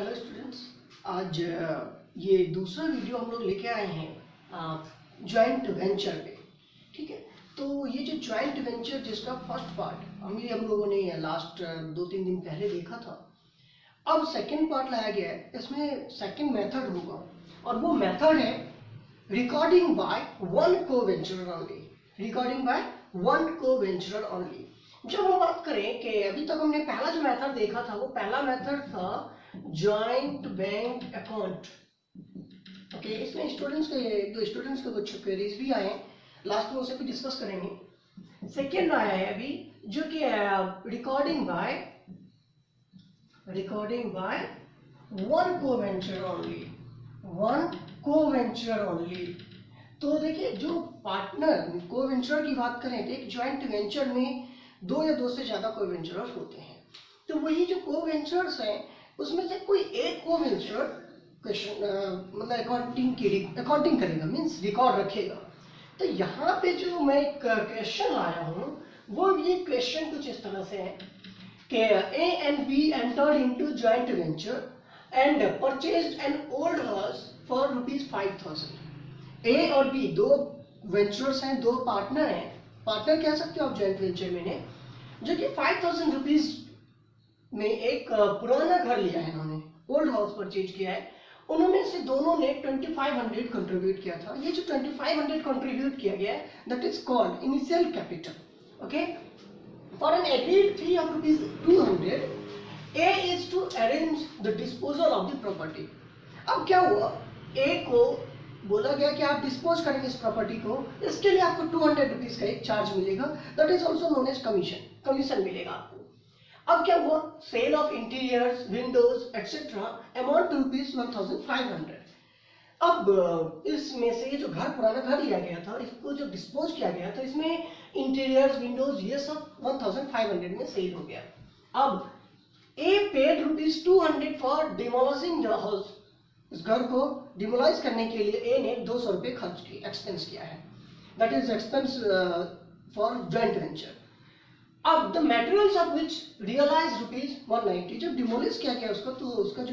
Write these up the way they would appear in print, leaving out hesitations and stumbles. Hello students, आज ये दूसरा वीडियो हम लोग लेके आए हैं जॉइंट वेंचर पे। ठीक है, तो ये जो जॉइंट वेंचर जिसका फर्स्ट पार्ट हम लोगों ने लास्ट 2-3 दिन पहले देखा था, अब सेकंड पार्ट लाया गया है। इसमें सेकंड मेथड होगा और वो मेथड है recording by one coventurer only. Recording by one coventurer only. जब हम बात करें कि अभी तक हमने पहला जो मेथड देखा था, वो पहला मेथड था जॉइंट बैंक अकाउंट। ओके, इसमें स्टूडेंट्स के कुछ क्वेरीज भी आए, लास्ट में उसे भी डिस्कस करेंगे। सेकेंड आया है अभी जो कि recording by one coventure only. तो देखिए, जो पार्टनर कोवेंचर की बात करें तो एक जॉइंट वेंचर में 2 या 2 से ज्यादा कोवेंचरर्स होते हैं। तो वही जो कोवेंचरर्स हैं उसमें से कोई एक कोवेंचरर मतलब अकाउंटिंग करेगा, मींस रिकॉर्ड रखेगा। तो यहाँ पे जो मैं एक क्वेश्चन लाया हूँ, वो ये क्वेश्चन कुछ इस तरह से है कि A and B entered into joint venture and purchased an old house for ₹5000। A और बी दो वेंचरर्स हैं, दो पार्टनर हैं, पार्टनर कह सकते हो आप जॉइंट वेंचर में ने, जो कि ₹5000 में एक पुराना घर लिया है इन्होंने, ओल्ड हाउस परचेज किया है। उन्होंने से दोनों ने 2500 कंट्रीब्यूट किया था। ये जो 2500 कंट्रीब्यूट किया गया है, that is called initial capital. Okay, for an agreed fee of ₹200 A is to arrange the disposal of the property. अब क्या हुआ, ए को बोला गया कि आप डिस्पोज करेंगे इस प्रॉपर्टी को, इसके लिए आपको ₹200 का एक चार्ज मिलेगा, that is also known as commission मिलेगा आपको। अब क्या हुआ, sale of interiors, windows etcetera amount ₹1500। अब इसमें से ये जो घर पुराना घर लिया गया था, इसको जो डिस्पोज किया गया था, इसमें इंटीरियर्स विंडोज ये सब 1500 में सेल हो गया। अब A paid ₹200 for demolishing the house. इस घर को डिमोलाइज करने के लिए ए ने ₹200 खर्च किया, एक्सपेंस किया है, that is expense for joint venture. अब the materials of which realise ₹190। जब डिमोलिश किया गया उसको, तो उसका जो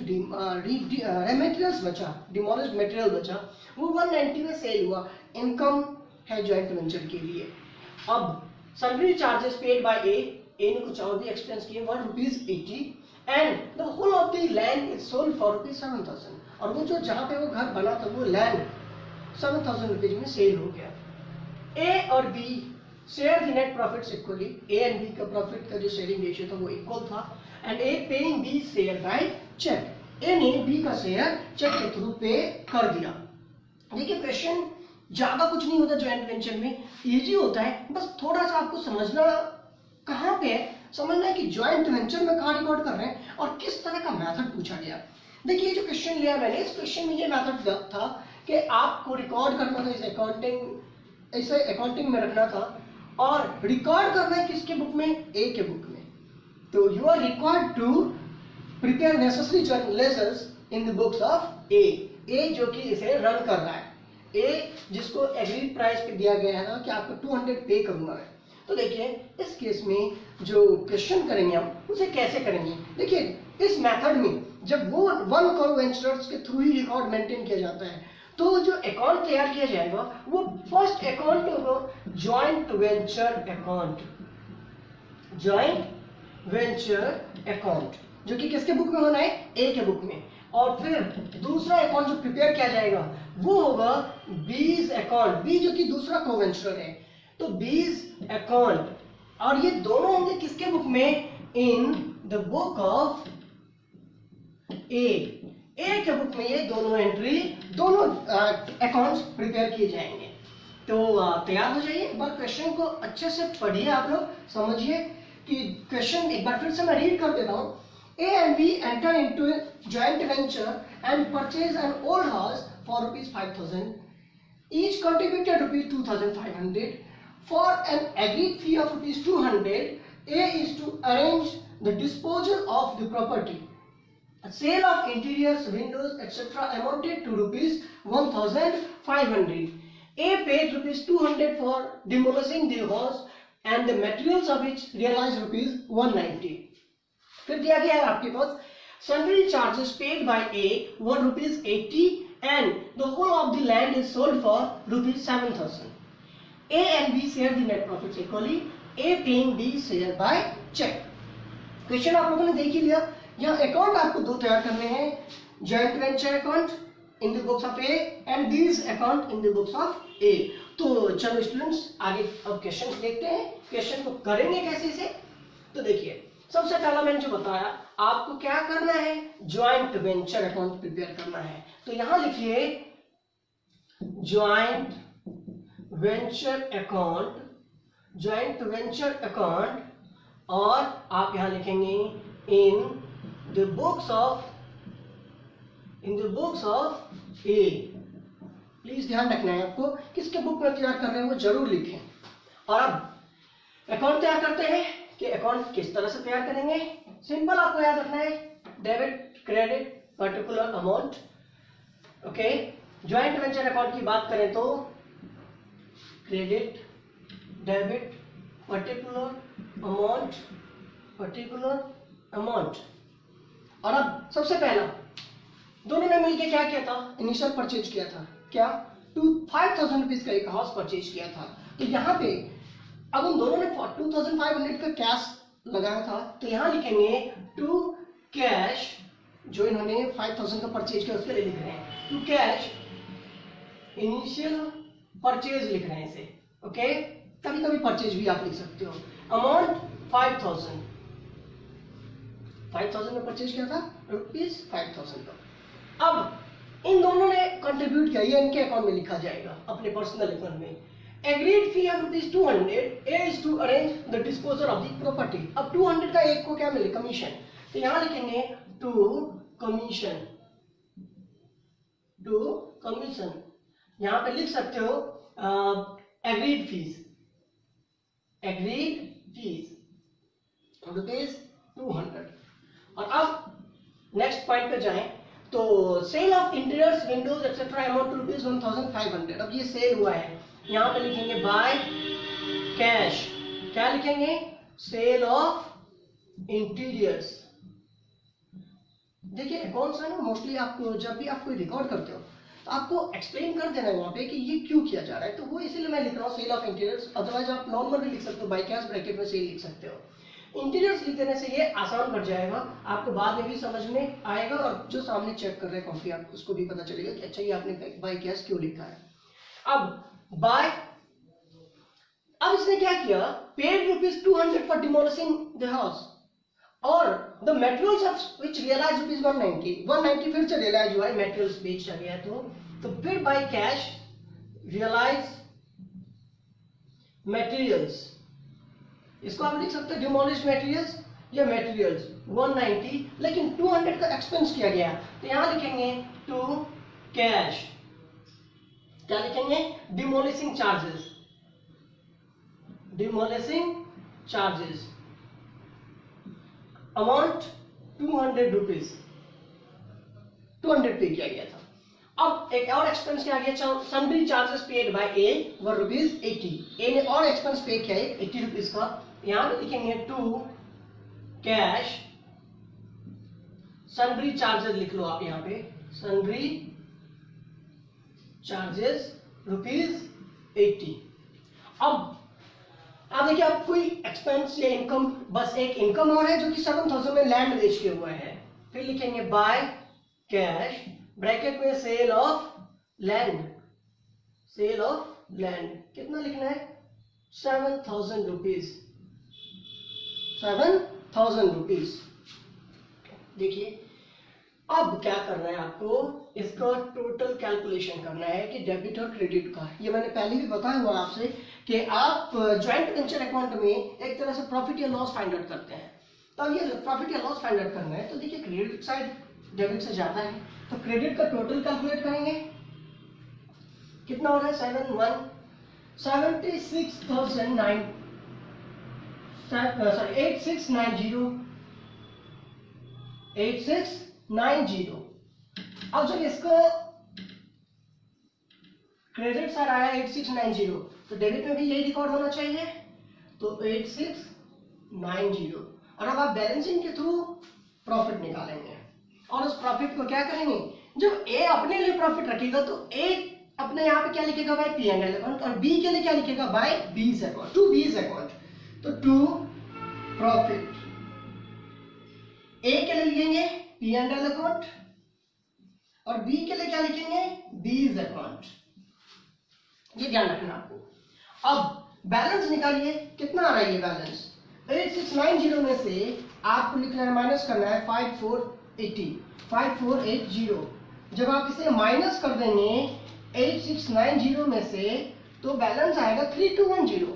मटेरियल्स बचा, डिमोलिश मटेरियल बचा, वो 190 में सेल हुआ। इनकम है जॉइंट वेंचर के लिए। अब salary charges paid by A ने कुछ और भी एक्सपेंस किए, ₹180 and the whole of the land is sold for ₹7000। और वो जो जहाँ पे वो घर बना था, वो लैंड ₹7000 में सेल हो गया। ए और B share the net profits equally. A and B का प्रॉफिट का जो शेयरिंग रेशियो था वो इक्वल था, and A paying B share by cheque. ए ने बी का शेयर चेक के थ्रू पे कर दिया। देखिए, क्वेश्चन ज्यादा कुछ नहीं होता जॉइंट वेंचर में, इजी होता है, बस थोड़ा सा आपको समझना कहाँ पे है, समझना है कि जॉइंट वेंचर में कहाँ रिकॉर्ड कर रहे हैं और किस तरह का मैथड पूछा गया। देखिए, जो क्वेश्चन लिया मैंने, इस क्वेश्चन में ये मैथड था कि आपको रिकॉर्ड करना था, इसे अकाउंटिंग में रखना था, और रिकॉर्ड करना है किसके बुक में, ए के बुक में। तो you are required to prepare necessary journals in the books of A. A जो कि इसे रन कर रहा है, ए जिसको एग्रीड प्राइस पे दिया गया है ना कि आपको 200 पे करूंगा मैं। तो देखिए, इस केस में जो क्वेश्चन करेंगे हम, उसे कैसे करेंगे। देखिए, इस मेथड में जब वो वन कोवेंचरर्स के थ्रू ही रिकॉर्ड मेंटेन किया जाता है, तो जो अकाउंट तैयार किया जाएगा वो फर्स्ट अकाउंट होगा joint venture account. Joint venture account जो कि किसके बुक में होना है, ए के बुक में। और फिर दूसरा अकाउंट जो प्रिपेयर किया जाएगा वो होगा बीज अकाउंट, बी जो कि दूसरा कोवेंचर है। तो बीज अकाउंट, और ये दोनों होंगे किसके बुक में, in the book of A. A के बुक में ये दोनों एंट्री, दोनों अकाउंट्स प्रिपेयर किए जाएंगे। तो तैयार हो जाइए, एक बार क्वेश्चन को अच्छे से पढ़िए, आप लोग समझिए कि क्वेश्चन एक बार फिर से मैं रीड कर देता हूँ। A and B enter into joint venture and purchase an old house for ₹5000। Each contributed ₹2500 for an agreed fee of ₹200। A is to arrange the disposal of the property. Sale of interiors, windows, etc. amounted to ₹1500. A paid ₹200 for demolishing the house and the materials of which realized ₹190. फिर दिया गया है आपके पास Sundry charges paid by A were ₹80 and the whole of the land is sold for ₹7,000. A and B share the net profits equally. A paying B share by check. Question आप लोगों ने देख ही लिया. यहाँ अकाउंट आपको दो तैयार करने हैं, joint venture account in the books of A and these account in the books of A. तो चलो स्टूडेंट्स आगे अब क्वेश्चन देखते हैं. क्वेश्चन को करेंगे कैसे इसे, तो देखिए सबसे पहला मैंने जो बताया आपको क्या करना है, ज्वाइंट वेंचर अकाउंट प्रिपेयर करना है. तो यहां लिखिए ज्वाइंट वेंचर अकाउंट और आप यहां लिखेंगे in the books of A. Please ध्यान रखना है आपको किसके बुक में तैयार कर रहे हैं वो जरूर लिखें. और अब अकाउंट तैयार करते हैं कि अकाउंट किस तरह से तैयार करेंगे. सिंपल आपको याद रखना है debit credit particular amount. Okay, joint venture account की बात करें तो क्रेडिट डेबिट पर्टिकुलर अमाउंट. और अब सबसे पहला दोनों ने मिलकर क्या किया था, इनिशियल परचेज किया था क्या, 5,000 रुपीज का एक हाउस परचेज किया था. तो यहाँ पे अब उन दोनों ने 2,500 का कैश लगाया था. तो यहाँ लिखेंगे टू कैश, जो इन्होंने 5,000 का परचेज किया उसके लिए लिख रहे हैं टू कैश इनिशियल परचेज लिख रहे हैं इसे. ओके, कभी कभी परचेज भी आप लिख सकते हो. अमाउंट 5,000 में परचेज किया था, ₹5,000 का. अब इन दोनों ने कंट्रीब्यूट किया, ये इनके अकाउंट में लिखा जाएगा अपने पर्सनल अकाउंट में. Agreed fee of ₹200. A is to arrange the disposal of the property. अब 200 का एक को क्या मिले, कमीशन. तो यहाँ लिखेंगे टू कमीशन. यहाँ पे लिख सकते हो agreed fees ₹200. और अब नेक्स्ट पॉइंट पे जाएं तो sale of interiors windows etcetera amount ₹1,500. अब ये सेल हुआ है, यहाँ पे लिखेंगे बाय कैश. क्या लिखेंगे, सेल ऑफ इंटीरियर्स. देखिए अकाउंट्स है ना, मोस्टली आपको जब भी आप कोई रिकॉर्ड करते हो तो आपको एक्सप्लेन कर देना है वहां पे कि ये क्यों किया जा रहा है. तो वो इसीलिए मैं लिख रहा हूँ सेल ऑफ इंटीरियर्स. अदरवाइज आप नॉर्मल भी लिख सकते हो, बाय कैश ब्रैकेट में सेल लिख सकते हो. इंटीरियर्स लिख देने से ये आसान पड़ जाएगा, आपको बाद में भी समझ में आएगा और जो सामने चेक कर रहे हैं कॉपी आपको उसको भी पता चलेगा कि अच्छा ये आपने बाय कैश क्यों लिखा है. अब इसने क्या किया, paid ₹200 for demolishing the house और the materials of which realise ₹190 फिर से रियलाइज हुआ है, मटेरियल्स बेचा गया. तो फिर बाय कैश रियलाइज मटेरियल्स, इसको आप लिख सकते हो डिमोलिश मटेरियल्स या मटेरियल्स 190, लेकिन 200 का एक्सपेंस किया गया. तो यहां लिखेंगे टू कैश. क्या लिखेंगे, डिमोलिशिंग चार्जेस अमाउंट ₹200 पे किया गया था. अब एक और एक्सपेंस क्या गया, sundry charges paid by A were ₹80. A ने और एक्सपेंस पे किया है ₹80 का. यहां पे लिखेंगे टू कैश सन्ड्री चार्जेस. लिख लो आप यहां पे सन्ड्री चार्जेस ₹80. अब देखिए आप कोई एक्सपेंस या इनकम, बस एक इनकम और है जो कि 7,000 में लैंड बेच के हुआ है. फिर लिखेंगे बाय कैश ब्रैकेट में सेल ऑफ लैंड. कितना लिखना है, ₹7,000. देखिए अब क्या करना है आपको, इसका टोटल कैलकुलेशन करना है कि डेबिट और क्रेडिट का. ये मैंने पहले भी बताया हुआ आपसे कि आप ज्वाइंट वेंचर अकाउंट में एक तरह से प्रॉफिट या लॉस फाइंड आउट करते हैं. तो अब ये प्रॉफिट या लॉस फाइंड आउट करना है, तो देखिए क्रेडिट साइड डेबिट से ज्यादा है तो क्रेडिट का टोटल कैलकुलेट करेंगे. कितना हो रहा है, 8690. अब जब इसको क्रेडिट साइड आया 8690 तो डेबिट में भी यही रिकॉर्ड होना चाहिए, तो 8690. और अब आप बैलेंसिंग के थ्रू प्रॉफिट निकालेंगे. और उस प्रॉफिट को क्या करेंगे, जब ए अपने लिए प्रॉफिट रखेगा तो ए अपने यहाँ पे क्या लिखेगा भाई पी एंड एल अकाउंट, और बी के लिए क्या लिखेगा भाई B's account, to B's account. तो टू प्रॉफिट ए के लिए लिखेंगे पी एंड एल अकाउंट और बी के लिए क्या लिखेंगे बीज अकाउंट। ये ध्यान रखना आपको। अब बैलेंस निकालिए, कितना आ रहा है ये बैलेंस 8690 में से आपको लिखना है माइनस करना है 5480। जब आप इसे माइनस कर देंगे 8690 में से तो बैलेंस आएगा 3210।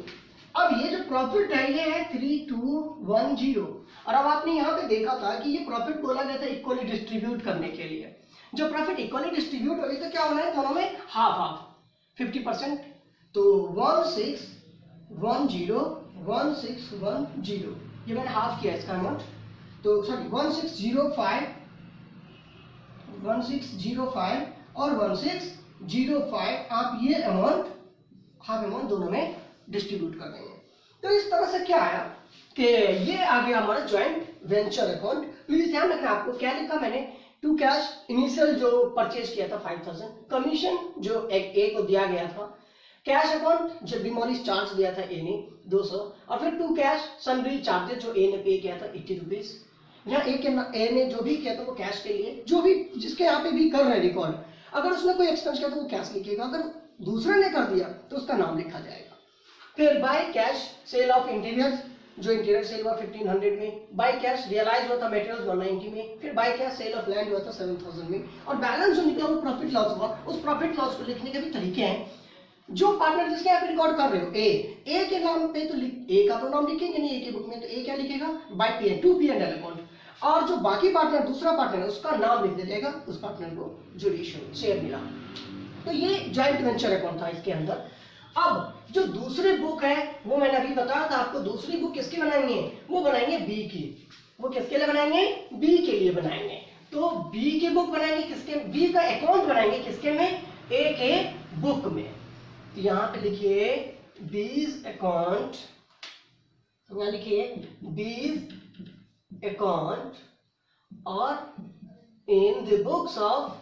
अब ये जो प्रॉफिट है ये है 3210। और अब आपने यहाँ पे देखा था कि ये प्रॉफिट बोला गया था इक्वली डिस्ट्रीब्यूट करने के लिए। जब प्रॉफिट इक्वली डिस्ट्रीब्यूट होगी तो क्या होना है दोनों में हाफ हाफ 50%। तो 1610 ये मैंने हाफ किया इसका अमाउंट, तो सॉरी 1605 और 1605 आप ये अमाउंट हाफ अमाउंट दोनों में डिस्ट्रीब्यूट कर देंगे। तो इस तरह से क्या आया कि ये आ गया हमारा ज्वाइंट वेंचर अकाउंट। प्लीज ध्यान रखना आपको क्या लिखा मैंने, टू कैश इनिशियल जो परचेज किया था 5000, कमीशन जो ए को दिया गया था, कैश अकाउंट जो डिमोलिश चार्ज दिया था ए ने 200, और फिर टू कैश सनरी चार्जेस जो ए ने पे किया था 80 रुपीज। यहाँ ए ने जो भी किया था वो कैश के लिए, जो भी जिसके यहाँ पे भी कर रहे रिकॉर्ड, अगर उसने कोई एक्सपेंस किया तो वो कैश लिखेगा, अगर दूसरे ने कर दिया तो उसका नाम लिखा जाएगा। फिर by cash sale of interiors, जो इंटीरियर सेल हुआ 1500 में, बाय कैश रियलाइज हुआ था मटेरियल्स 190 में, फिर by cash sale of land हुआ था 7000 में, और बैलेंस जो निकला वो प्रॉफिट लॉस हुआ। उस प्रॉफिट लॉस को लिखने के भी तरीके हैं। जो पार्टनर जिसके आप रिकॉर्ड कर रहे हो ए के नाम पे तो ए का तो नाम लिखेंगे नहीं ए के बुक में, तो ए क्या लिखेगा by P and to P and L account, और जो बाकी पार्टनर दूसरा पार्टनर है उसका नाम लिख देगा उस पार्टनर को जो रेशियो शेयर मिला। तो ये जॉइंट वेंचर अकाउंट था इसके अंदर। अब जो दूसरी बुक है वो मैंने अभी बताया था आपको, दूसरी बुक किसकी बनाएंगे, वो बनाएंगे बी की। वो किसके लिए बनाएंगे, बी के लिए बनाएंगे। तो बी की बुक बनाएंगे किसके, बी का अकाउंट बनाएंगे किसके में, ए के बुक में। तो यहाँ पे लिखिए बीज अकाउंट, यहाँ लिखिए बीज अकाउंट और in the books of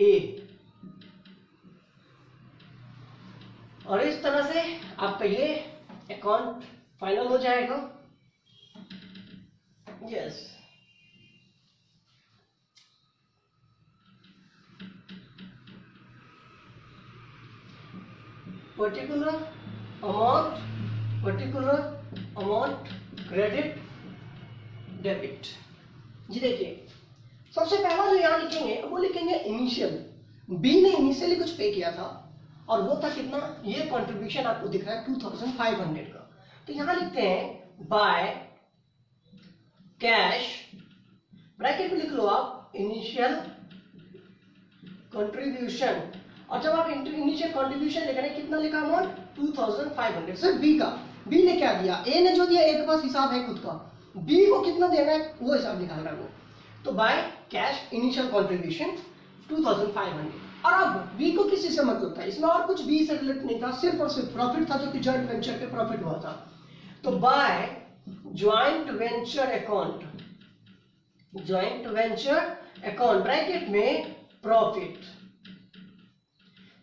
A. और इस तरह से आपका ये अकाउंट फाइनल हो जाएगा। Yes, particular amount credit debit. जी देखिए, सबसे पहला जो यहाँ लिखेंगे वो लिखेंगे इनिशियल। बी ने इनिशियली कुछ पे किया था और वो था कितना, ये कंट्रीब्यूशन आपको दिख रहा है 2500 का। तो यहां लिखते हैं बाय कैश, ब्रैकेट में लिख लो आप इनिशियल कंट्रीब्यूशन, और जब आप इनिशियल कंट्रीब्यूशन लिख रहे हैं कितना लिखा अमाउंट 2500 सिर्फ बी का। बी ने क्या दिया, ए ने जो दिया ए के पास हिसाब है खुद का, बी को कितना देना है वो हिसाब निकाल रहा है वो। तो बाय कैश इनिशियल कॉन्ट्रीब्यूशन 2500। और अब बी को किसी से मतलब था, इसमें और कुछ बी से रिलेटेड नहीं था, सिर्फ और सिर्फ प्रॉफिट था जो कि जॉइंट वेंचर पे प्रॉफिट हुआ था। तो by joint venture account bracket में प्रॉफिट,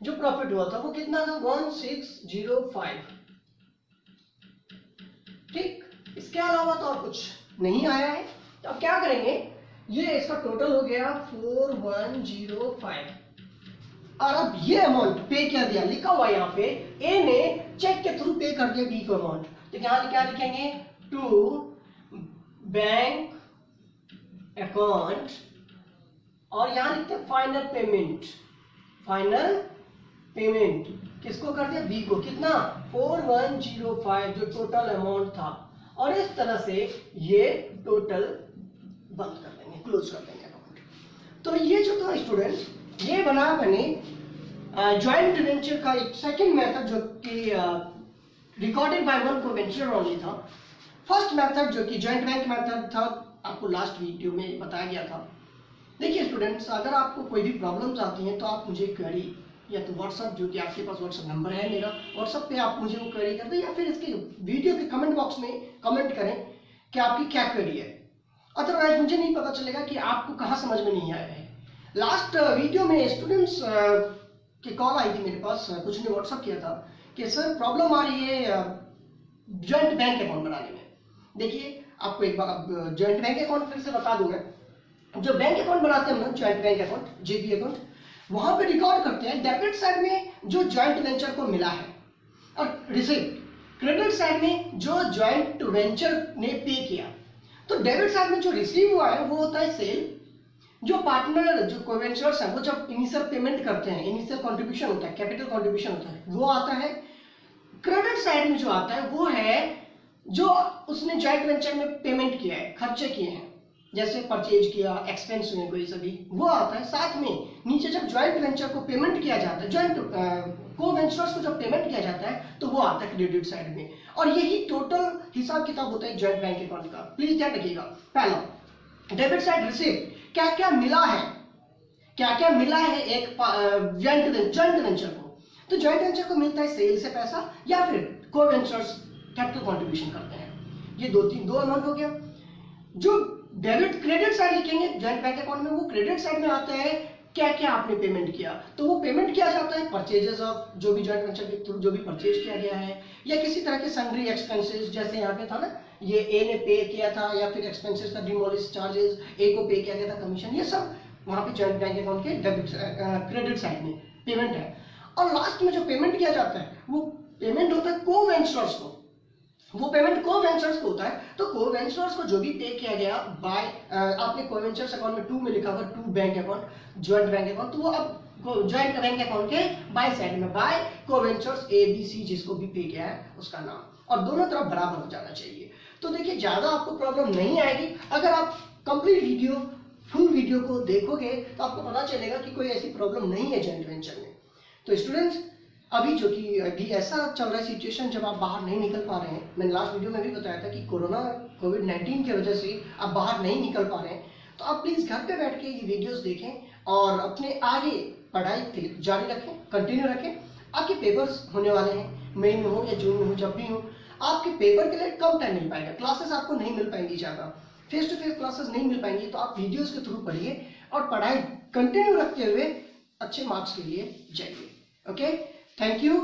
जो प्रॉफिट हुआ था वो कितना था 1605। ठीक, इसके अलावा तो और कुछ नहीं आया है। तो अब क्या करेंगे, ये इसका टोटल हो गया 4105। और अब ये अमाउंट पे क्या दिया, लिखा हुआ यहाँ पे ए ने चेक के थ्रू पे कर दिया बी को अमाउंट। तो यहाँ क्या लिखेंगे टू बैंक अकाउंट, और यहाँ लिखते हैं फाइनल पेमेंट किसको कर दिया, बी को, कितना 4105 जो टोटल अमाउंट था। और इस तरह से ये टोटल बंद कर देंगे, क्लोज कर देंगे अकाउंट। तो ये जो था स्टूडेंट, ये बना मैंने ज्वाइंट वेंचर का एक सेकंड मेथड जो कि recorded by one co venture only था। फर्स्ट मेथड जो कि ज्वाइंट बैंक मेथड था आपको लास्ट वीडियो में बताया गया था। देखिए स्टूडेंट्स, अगर आपको कोई भी प्रॉब्लम्स आती हैं तो आप मुझे क्वेरी या तो व्हाट्सअप, जो कि आपके पास व्हाट्सअप नंबर है मेरा, व्हाट्सअप पे आप मुझे वो क्वेरी कर दें, या फिर इसके वीडियो के कमेंट बॉक्स में कमेंट करें कि आपकी क्या क्वेरी है। अदरवाइज मुझे नहीं पता चलेगा कि आपको कहाँ समझ में नहीं आया है। लास्ट वीडियो में स्टूडेंट्स की कॉल आई थी मेरे पास, कुछ ने व्हाट्सअप किया था कि सर प्रॉब्लम आ रही है जॉइंट बैंक अकाउंट बनाने में। देखिए आपको एक बार जॉइंट बैंक अकाउंट फिर से बता दूंगा, जो बैंक अकाउंट बनाते हैं हम joint bank account JB account, वहां पे रिकॉर्ड करते हैं डेबिट साइड में जो जॉइंट वेंचर को मिला है और रिसिप्ट क्रेडिट साइड में जो जॉइंट वेंचर ने पे किया। तो डेबिट साइड में जो रिसीव हुआ है वो होता है सेल, जो पार्टनर जो कोवेंचर्स हैं वो जब इनिशियल पेमेंट करते हैं, इनिशियल कॉन्ट्रीब्यूशन होता है, कैपिटल कॉन्ट्रीब्यूशन होता है वो आता है। क्रेडिट साइड में जो आता है वो है जो उसने जॉइंट वेंचर में पेमेंट किया है, खर्चे किए हैं, जैसे परचेज किया, एक्सपेंस हुए कोई सभी, वो आता है। साथ में नीचे जब जॉइंट वेंचर को पेमेंट किया जाता है, जॉइंट कोवेंचर्स को जब पेमेंट किया जाता है तो वो आता है क्रेडिट साइड में। और यही टोटल हिसाब किताब होता है जॉइंट बैंक अकाउंट का। प्लीज ध्यान रखिएगा, पहला डेबिट साइड रिसिप्ट, क्या क्या मिला है, क्या क्या मिला है एक जॉइंट वेंचर को। तो जॉइंट वेंचर को मिलता है सेल से पैसा या फिर कोवेंचर्स कैपिटल कॉन्ट्रीब्यूशन करते हैं, ये दो अमाउंट हो गया। जो डेबिट क्रेडिट साइड लिखेंगे जॉइंट बैंक अकाउंट में, वो क्रेडिट साइड में आता है क्या क्या आपने पेमेंट किया। तो वो पेमेंट किया जाता है परचेजेस ऑफ जो भी जॉइंट वेंचर के थ्रू जो भी परचेज किया गया है, या किसी तरह के सन्ड्री एक्सपेंसेस, जैसे यहाँ पे था ना ये ए ने पे किया था, या फिर एक्सपेंसेस था डिमोलिश चार्जेस, ए को पे किया गया था कमीशन, ये सब वहाँ पे जॉइंट बैंक अकाउंट के डेबिट क्रेडिट साइड में पेमेंट है। और लास्ट में जो पेमेंट किया जाता है वो पेमेंट होता है कोवेंचर्स को, वो पेमेंट कोवेंचर्स को होता है। तो कोवेंचर्स को जो भी पे किया गया बाय आपने कोवेंचर्स अकाउंट में टू में लिखा हुआ to bank account joint bank account, तो वो अब जॉइंट बैंक अकाउंट के बाय साइड में by coventurers A B C जिसको भी पे किया है उसका नाम, और दोनों तरफ बराबर हो जाना चाहिए। तो देखिए ज्यादा आपको प्रॉब्लम नहीं आएगी, अगर आप कंप्लीट वीडियो फुल वीडियो को देखोगे तो आपको पता चलेगा कि कोई ऐसी प्रॉब्लम नहीं है जॉइंट वेंचर में। तो स्टूडेंट्स अभी जो कि अभी ऐसा चल रहा है सिचुएशन जब आप बाहर नहीं निकल पा रहे हैं, मैंने लास्ट वीडियो में भी बताया था कि कोरोना कोविड-19 की वजह से आप बाहर नहीं निकल पा रहे हैं, तो आप प्लीज़ घर पे बैठ के ये वीडियोस देखें और अपने आगे पढ़ाई जारी रखें, कंटिन्यू रखें। आपके पेपर्स होने वाले हैं, मई में हो या जून में हो, जब भी हो आपके पेपर के लिए कम टाइम मिल पाएगा, क्लासेस आपको नहीं मिल पाएंगी ज़्यादा, फेस टू फेस क्लासेस नहीं मिल पाएंगी। तो आप वीडियोज़ के थ्रू पढ़िए और पढ़ाई कंटिन्यू रखते हुए अच्छे मार्क्स के लिए जाइए। Okay, thank you.